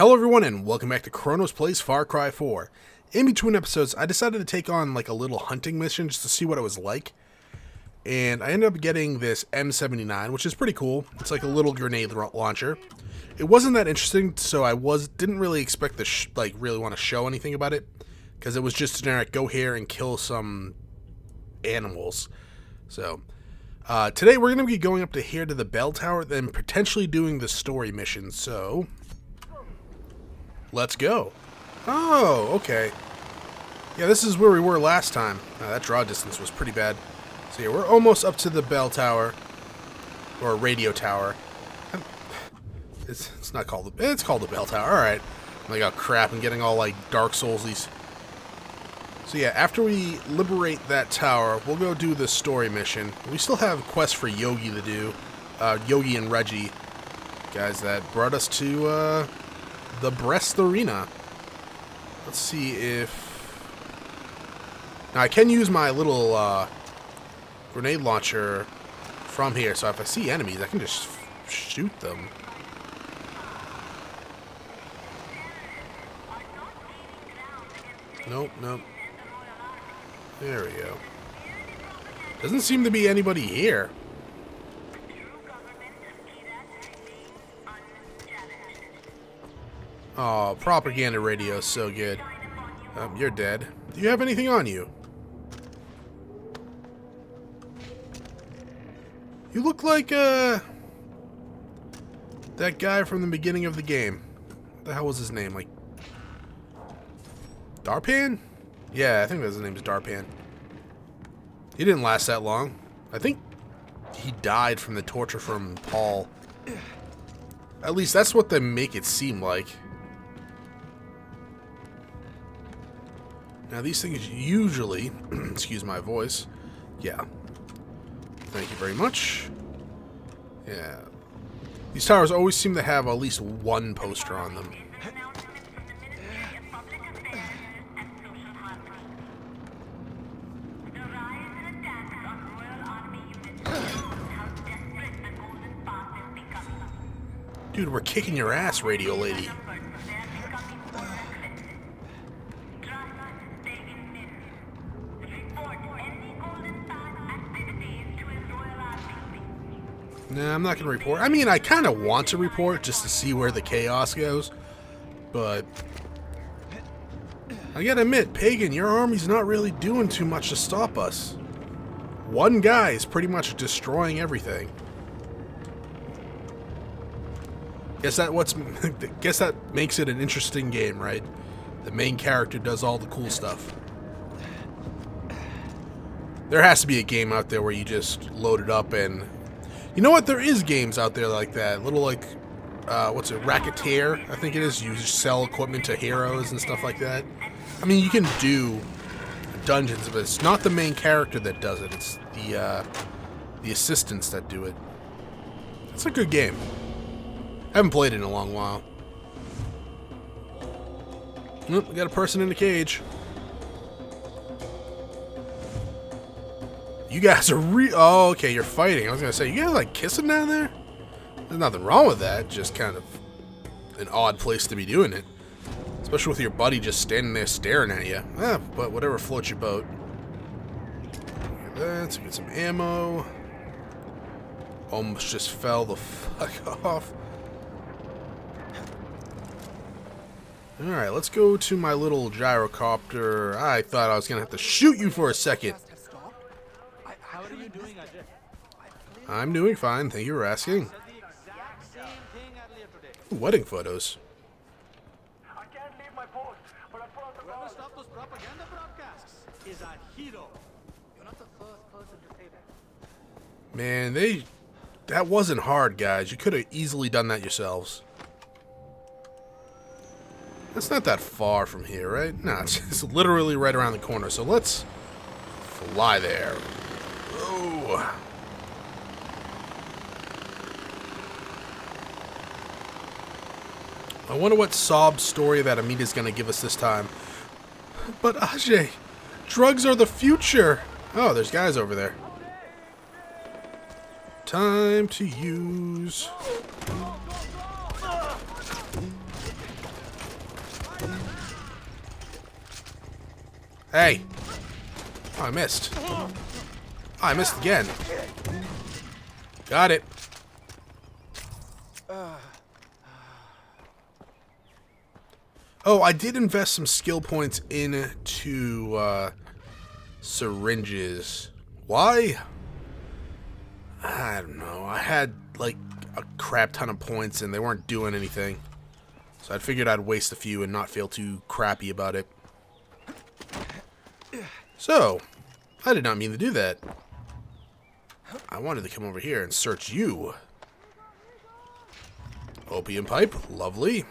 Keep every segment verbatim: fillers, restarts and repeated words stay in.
Hello everyone and welcome back to Chronos Plays Far Cry four. In between episodes, I decided to take on like a little hunting mission just to see what it was like. And I ended up getting this M seventy-nine, which is pretty cool. It's like a little grenade launcher. It wasn't that interesting, so I was didn't really expect to sh like really want to show anything about it because it was just generic go here and kill some animals. So, uh today we're going to be going up to here to the bell tower then potentially doing the story mission. So, let's go. Oh, okay. Yeah, this is where we were last time. Uh, that draw distance was pretty bad. So yeah, we're almost up to the bell tower. Or radio tower. It's, it's not called the... It's called the bell tower. Alright. I'm like, oh crap, I'm getting all like Dark Souls-y. So yeah, after we liberate that tower, we'll go do the story mission. We still have quests for Yogi to do. Uh, Yogi and Reggie. Guys that brought us to... Uh, The Breast Arena. Let's see if... Now, I can use my little uh, grenade launcher from here, so if I see enemies, I can just shoot them. Nope, nope. There we go. Doesn't seem to be anybody here. Aw, oh, propaganda radio's so good. Um, you're dead. Do you have anything on you? You look like, uh... that guy from the beginning of the game. What the hell was his name? Like... Darpan? Yeah, I think his name's Darpan. He didn't last that long. I think he died from the torture from Paul. At least that's what they make it seem like. Now these things usually, excuse my voice, yeah, thank you very much, yeah, these towers always seem to have at least one poster on them. Dude, we're kicking your ass, radio lady. Nah, I'm not going to report. I mean, I kind of want to report just to see where the chaos goes. But I gotta admit, Pagan, your army's not really doing too much to stop us. One guy is pretty much destroying everything. Guess that what's guess that makes it an interesting game, right? The main character does all the cool stuff. There has to be a game out there where you just load it up and... You know what? There is games out there like that. Little like, uh, what's it? Racketeer, I think it is. You sell equipment to heroes and stuff like that. I mean, you can do dungeons, but it's not the main character that does it. It's the uh, the assistants that do it. It's a good game. I haven't played it in a long while. Nope, we got a person in the cage. You guys are re- Oh, okay, you're fighting. I was gonna say, you guys like kissing down there? There's nothing wrong with that, just kind of an odd place to be doing it. Especially with your buddy just standing there staring at you. Ah, but whatever floats your boat. Look at that, so get some ammo. Almost just fell the fuck off. Alright, let's go to my little gyrocopter. I thought I was gonna have to shoot you for a second. What are you doing, Ajay? I'm doing fine, thank you for asking. Ooh, wedding photos. I can't leave my post, but I brought the whoever stopped those propaganda broadcasts is a hero. You're not the first person to say that. Man, they that wasn't hard, guys. You could have easily done that yourselves. That's not that far from here, right? Nah, it's, it's literally right around the corner. So let's fly there. Oh. I wonder what sob story that Amita's gonna give us this time. But Ajay, drugs are the future. Oh, there's guys over there. Time to use. Hey! Oh, I missed. Oh, I missed again. Got it. Oh, I did invest some skill points into uh, syringes. Why? I don't know. I had like a crap ton of points and they weren't doing anything. So I figured I'd waste a few and not feel too crappy about it. So, I did not mean to do that. I wanted to come over here and search you. Opium pipe, lovely.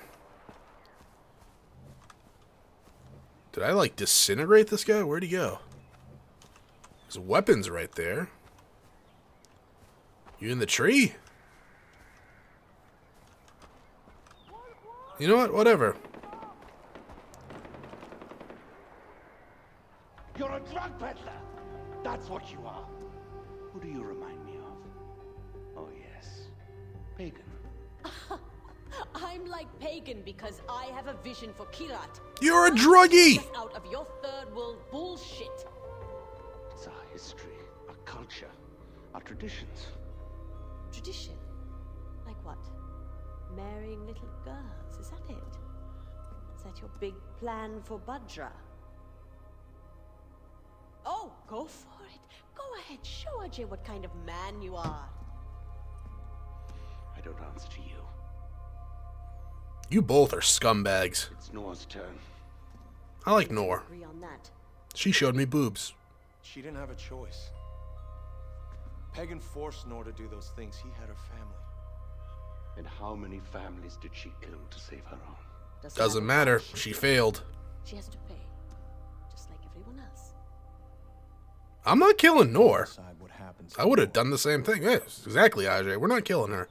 Did I, like, disintegrate this guy? Where'd he go? There's weapons right there. You in the tree? You know what? Whatever. You're a drug peddler. That's what you are. Who do you remind me of? Oh, yes. Pagan. I'm like Pagan because I have a vision for Kirat. You're a druggie! Out of your third world bullshit. It's our history, our culture, our traditions. Tradition? Like what? Marrying little girls, is that it? Is that your big plan for Badra? Oh, go for it. Go ahead, show Ajay what kind of man you are. I don't answer to you. You both are scumbags. It's Noore's turn. I like Noore. Agree on that. She showed me boobs. She didn't have a choice. Pagan forced Noore to do those things. He had her family. And how many families did she kill to save her own? Doesn't, Doesn't matter. matter. She failed. She has to pay, just like everyone else. I'm not killing Noore. I would have done the same thing. Yes, exactly, Ajay. We're not killing her.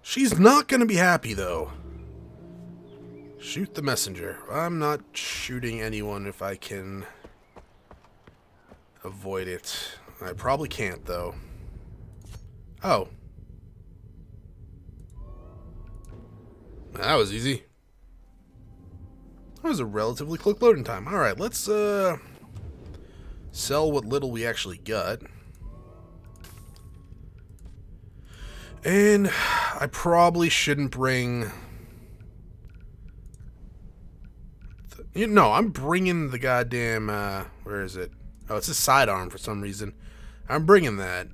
She's not going to be happy, though. Shoot the messenger. I'm not shooting anyone if I can avoid it. I probably can't, though. Oh. That was easy. That was a relatively quick loading time. All right, let's uh, sell what little we actually got. And I probably shouldn't bring... You know, I'm bringing the goddamn... Uh, where is it? Oh, it's a sidearm for some reason. I'm bringing that.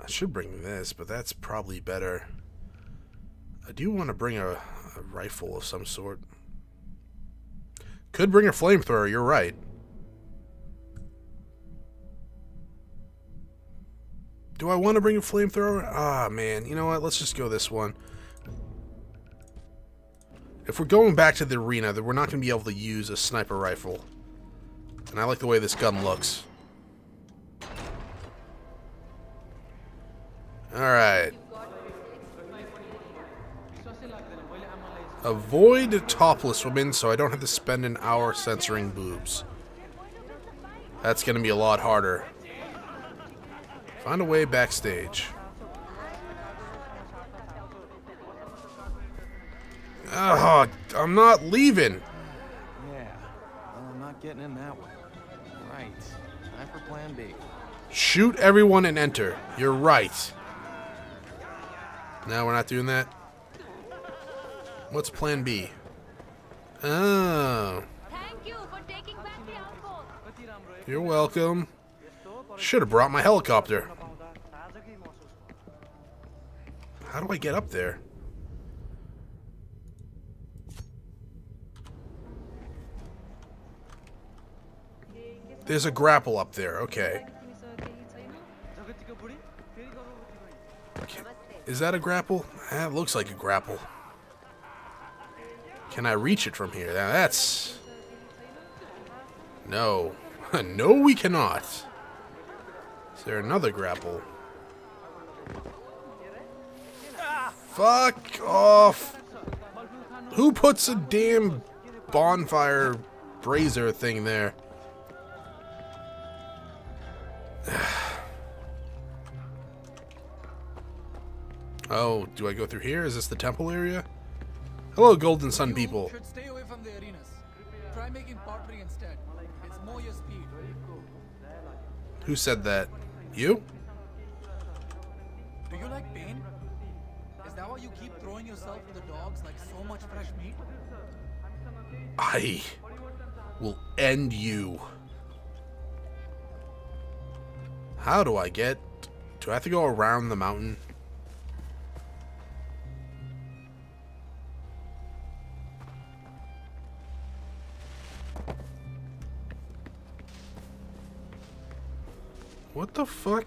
I should bring this, but that's probably better. I do want to bring a, a rifle of some sort. Could bring a flamethrower, you're right. Do I want to bring a flamethrower? Ah, man. You know what? Let's just go this one. If we're going back to the arena, then we're not going to be able to use a sniper rifle. And I like the way this gun looks. Alright. Avoid topless women so I don't have to spend an hour censoring boobs. That's going to be a lot harder. Find a way backstage. Oh, I'm not leaving. Yeah, well, I'm not getting in that way. Right. Time for plan B. Shoot everyone and enter. You're right. No, we're not doing that. What's plan B? Oh. Thank you for taking back the outpost. You're welcome. Should have brought my helicopter. How do I get up there? There's a grapple up there. Okay. Is that a grapple? That looks like a grapple. Can I reach it from here? Now that's... No. No, we cannot. Is there another grapple? Fuck off! Who puts a damn bonfire brazier thing there? Oh, do I go through here? Is this the temple area? Hello, Golden Sun people. Try making pottery instead. It's more your speed. Who said that? You? Do you like pain? Is that why you keep throwing yourself to the dogs like so much fresh meat? I will end you. How do I get? Do I have to go around the mountain? What the fuck?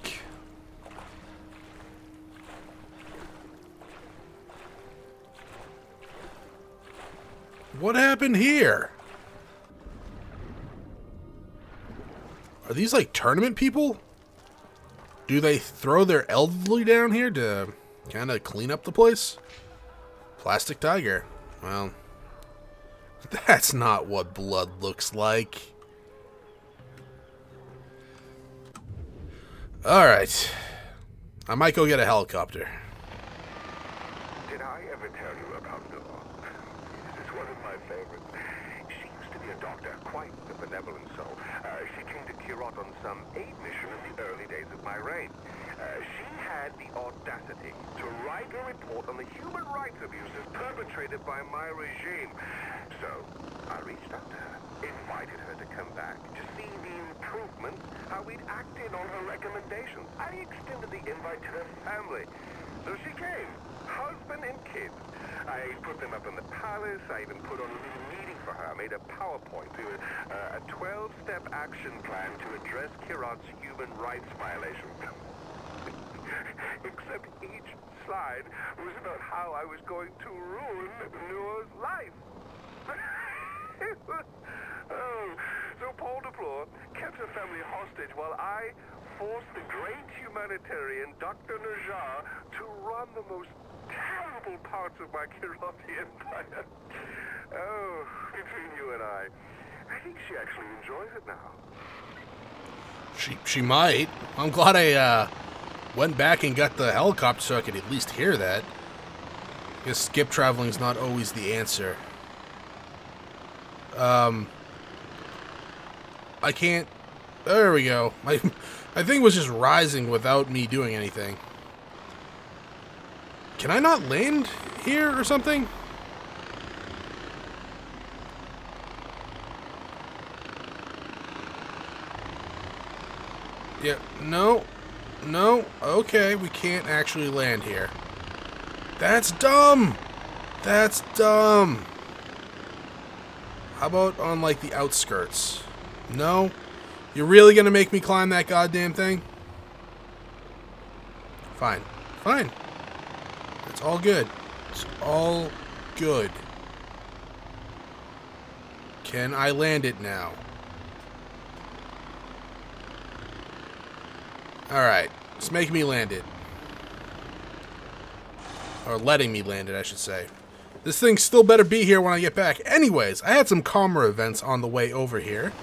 What happened here? Are these like tournament people? Do they throw their elderly down here to kind of clean up the place? Plastic tiger. Well, that's not what blood looks like. Alright. I might go get a helicopter. Did I ever tell you about Noore? This is one of my favorites. She used to be a doctor, quite the benevolent soul. Uh, she came to Kirat on some aid mission in the early days of my reign. Uh, she had the audacity to write a report on the human rights abuses perpetrated by my regime. So, I reached out to her, invited her to come back, to see the improvements, how we'd acted on her recommendations. I extended the invite to her family. So she came, husband and kids. I put them up in the palace, I even put on a little meeting for her, I made a PowerPoint to uh, a twelve-step action plan to address Kirat's human rights violations. Except each slide was about how I was going to ruin Noore's life. It was, oh, so Paul Duplore kept her family hostage while I forced the great humanitarian Doctor Najar to run the most terrible parts of my Kirati empire. Oh, between you and I, I think she actually enjoys it now. She she might. I'm glad I uh, went back and got the helicopter so I could at least hear that. I guess skip traveling's not always the answer. Um, I can't. There we go. My my thing was just rising without me doing anything. Can I not land here or something? Yeah, no, no, okay, we can't actually land here. That's dumb! That's dumb! How about on, like, the outskirts? No? You're really gonna make me climb that goddamn thing? Fine. Fine. It's all good. It's all good. Can I land it now? Alright. Just make me land it. Or letting me land it, I should say. This thing still better be here when I get back. Anyways, I had some calmer events on the way over here.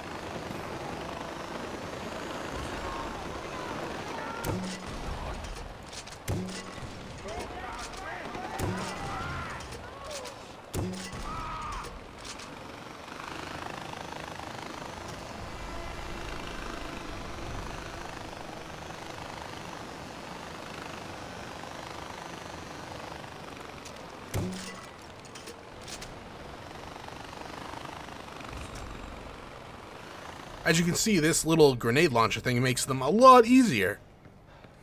As you can see, this little grenade launcher thing makes them a lot easier.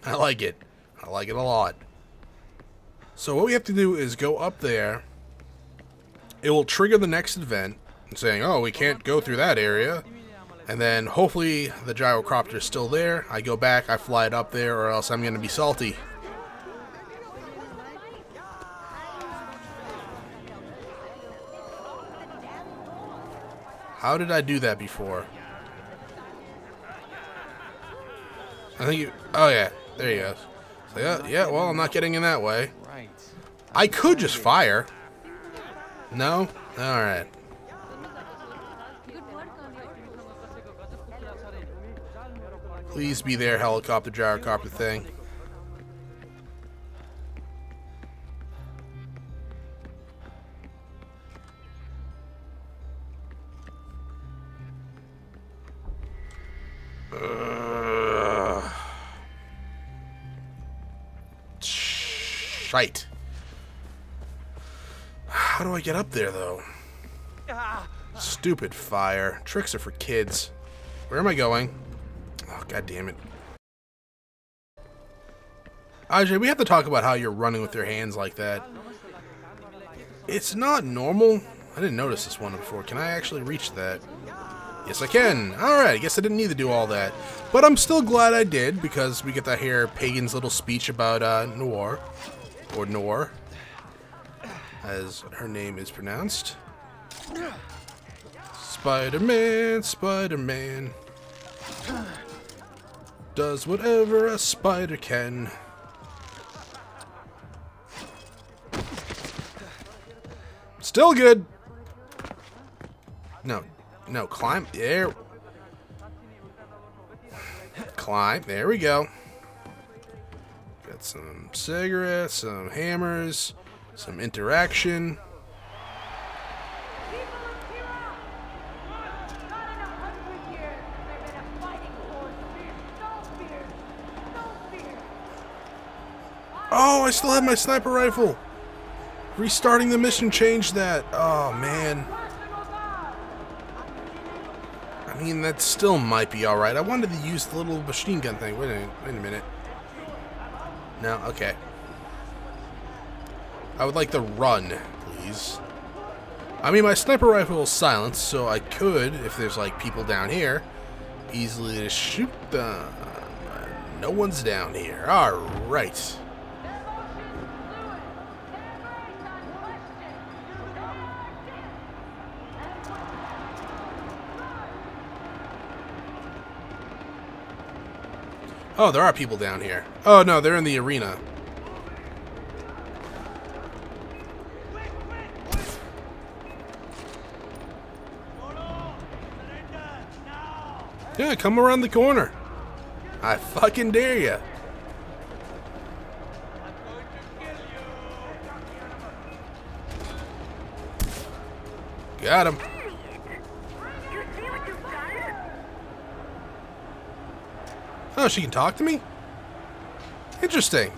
I like it. I like it a lot. So what we have to do is go up there. It will trigger the next event, saying, oh, we can't go through that area. And then hopefully the gyrocopter is still there. I go back, I fly it up there, or else I'm going to be salty. How did I do that before? I think you... Oh, yeah. There he goes. So, yeah, yeah, well, I'm not getting in that way. I could just fire. No? Alright. Please be there, helicopter, gyrocopter thing. Uh, shite. How do I get up there, though? Stupid fire. Tricks are for kids. Where am I going? Oh, God damn it. Ajay, we have to talk about how you're running with your hands like that. It's not normal. I didn't notice this one before. Can I actually reach that? Yes, I can. Alright, I guess I didn't need to do all that. But I'm still glad I did, because we get to hear Pagan's little speech about uh, Noore. Or Noore, as her name is pronounced. Spider-Man, Spider-Man does whatever a spider can. Still good. No, no, climb there. Climb, there we go. Got some cigarettes, some hammers, some interaction. Oh, I still have my sniper rifle. Restarting the mission changed that. Oh, man. I mean, that still might be alright. I wanted to use the little machine gun thing. Wait a, wait a minute. No, okay. I would like to run, please. I mean, my sniper rifle is silenced, so I could, if there's, like, people down here, easily just shoot them. No one's down here. Alright. Oh, there are people down here. Oh, no, they're in the arena. Yeah, come around the corner. I fucking dare you. Got him. Oh, she can talk to me? Interesting.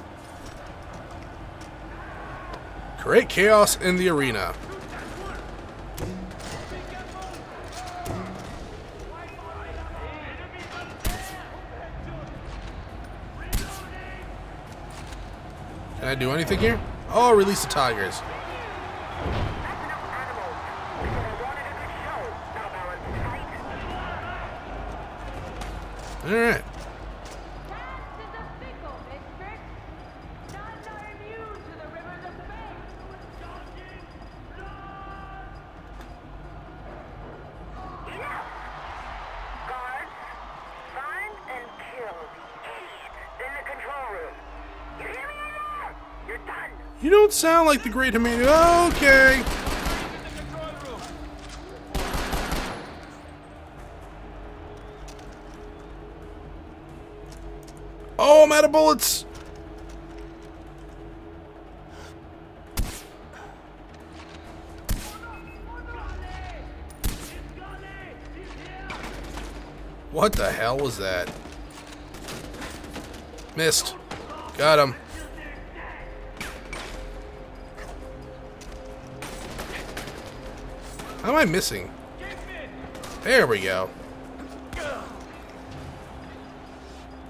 Create chaos in the arena. Can I do anything here? Oh, release the tigers. All right. You don't sound like the great Hemeni. Okay. Oh, I'm out of bullets. What the hell was that? Missed. Got him. How am I missing? There we go.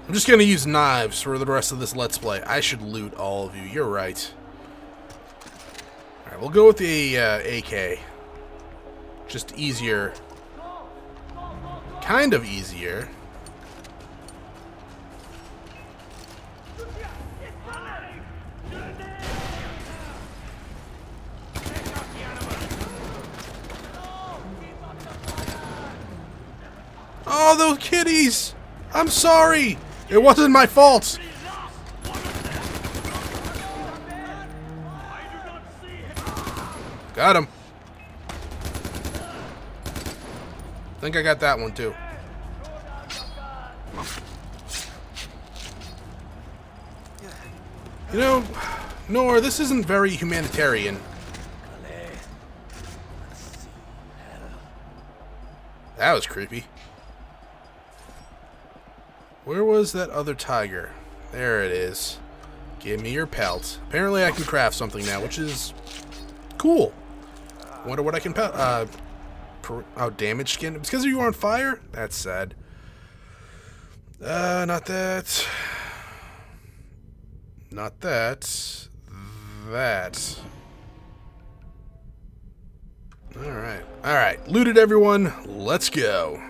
I'm just gonna use knives for the rest of this Let's Play. I should loot all of you. You're right. Alright, we'll go with the uh, A K. Just easier. Kind of easier. Oh, those kitties! I'm sorry! It wasn't my fault! Got him. I think I got that one, too. You know, Noore, this isn't very humanitarian. That was creepy. Where was that other tiger? There it is. Give me your pelt. Apparently I can craft something now, which is cool. Wonder what I can pelt. Uh, oh, damaged skin. It's because you were on fire? That's sad. Uh, not that. Not that. That. Alright. Alright. Looted everyone. Let's go.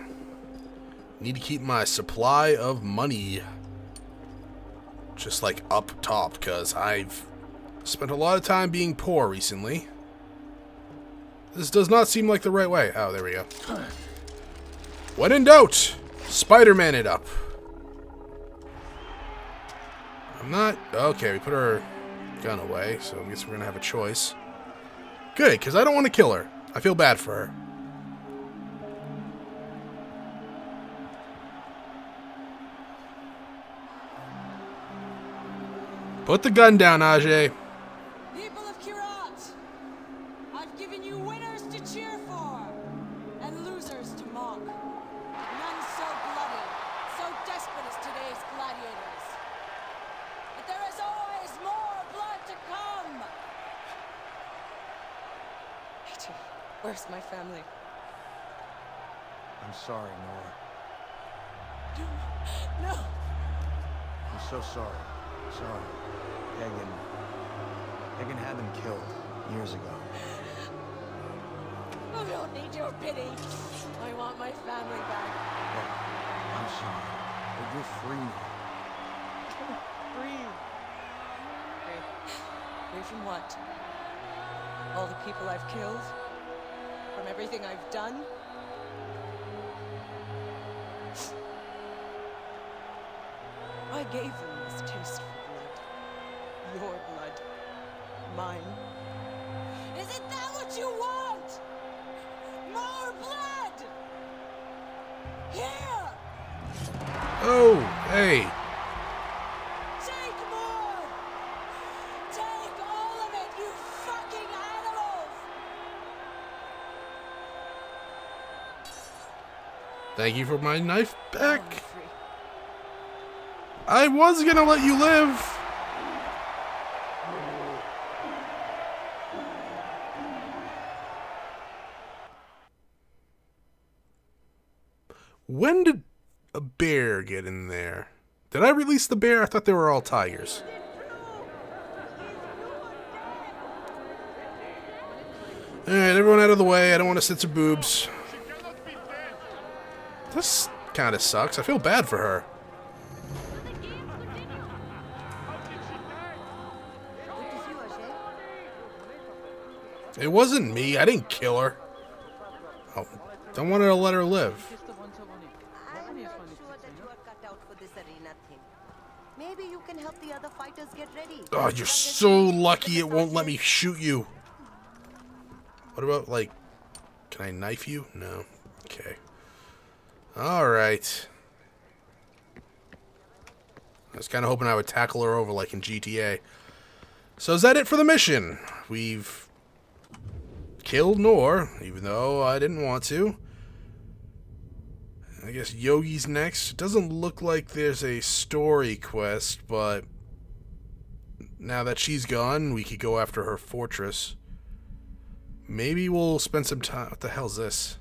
Need to keep my supply of money just like up top, because I've spent a lot of time being poor recently. This does not seem like the right way. Oh, there we go. When in doubt, Spider-Man it up. I'm not... Okay, we put our gun away, so I guess we're going to have a choice. Good, because I don't want to kill her. I feel bad for her. Put the gun down, Ajay. People of Kirat, I've given you winners to cheer for and losers to mock. None so bloody, so desperate as today's gladiators. But there is always more blood to come. Reggie, where's my family? I'm sorry, Noore. No, no. I'm so sorry. Sorry, Pagan. Pagan had them killed years ago. I don't need your pity. I want my family back. Look, I'm sorry, but you're free now. Free. Free. Free from what? All the people I've killed? From everything I've done? I gave them this taste for blood. Your blood. Mine. Isn't that what you want? More blood! Here! Oh, hey. Take more! Take all of it, you fucking animals! Thank you for my knife back. Oh. I was gonna let you live. When did a bear get in there? Did I release the bear? I thought they were all tigers. All right, everyone out of the way. I don't want to sit to boobs. This kind of sucks. I feel bad for her. It wasn't me. I didn't kill her. Oh, don't want to let her live. I'm not sure that you are cut out for this arena thing. Maybe you can help the other fighters get ready. Oh, you're so lucky it won't let me shoot you. What about, like, can I knife you? No. Okay. All right. I was kind of hoping I would tackle her over like in G T A. So is that it for the mission? We've... killed Noore, even though I didn't want to. I guess Yogi's next. It doesn't look like there's a story quest, but now that she's gone, we could go after her fortress. Maybe we'll spend some time... What the hell's this?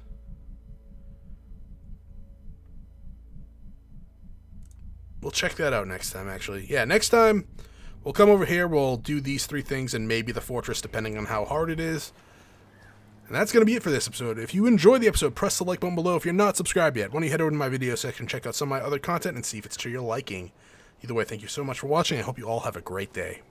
We'll check that out next time, actually. Yeah, next time we'll come over here, we'll do these three things, and maybe the fortress, depending on how hard it is. And that's going to be it for this episode. If you enjoyed the episode, press the like button below. If you're not subscribed yet, why don't you head over to my video section, check out some of my other content, and see if it's to your liking. Either way, thank you so much for watching. I hope you all have a great day.